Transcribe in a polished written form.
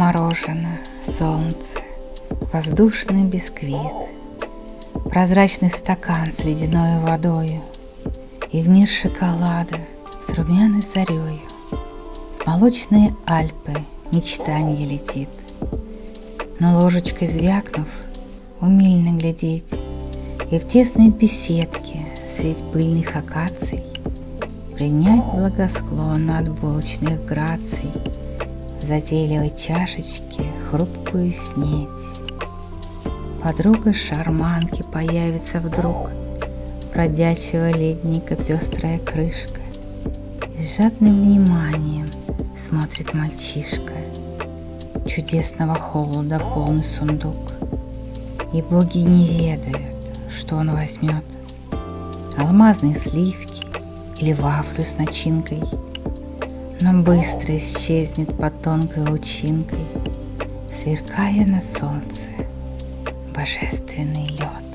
мороженое, солнце, воздушный бисквит, прозрачный стакан с ледяной водою и мир шоколада с румяной зарею. В молочные Альпы мечтанье летит, но ложечкой звякнув, умильно глядеть, и в тесной беседке средь пыльных акаций принять благосклонно от булочных граций в затейливой чашечке хрупкую снеть. Подруга шарманки появится вдруг, бродячего ледника пестрая крышка, и с жадным вниманием смотрит мальчишка, чудесного холода полный сундук, и боги не ведают, что он возьмет: алмазные сливки или вафлю с начинкой. Но быстро исчезнет под тонкой лучинкой, сверкая на солнце, божественный лед.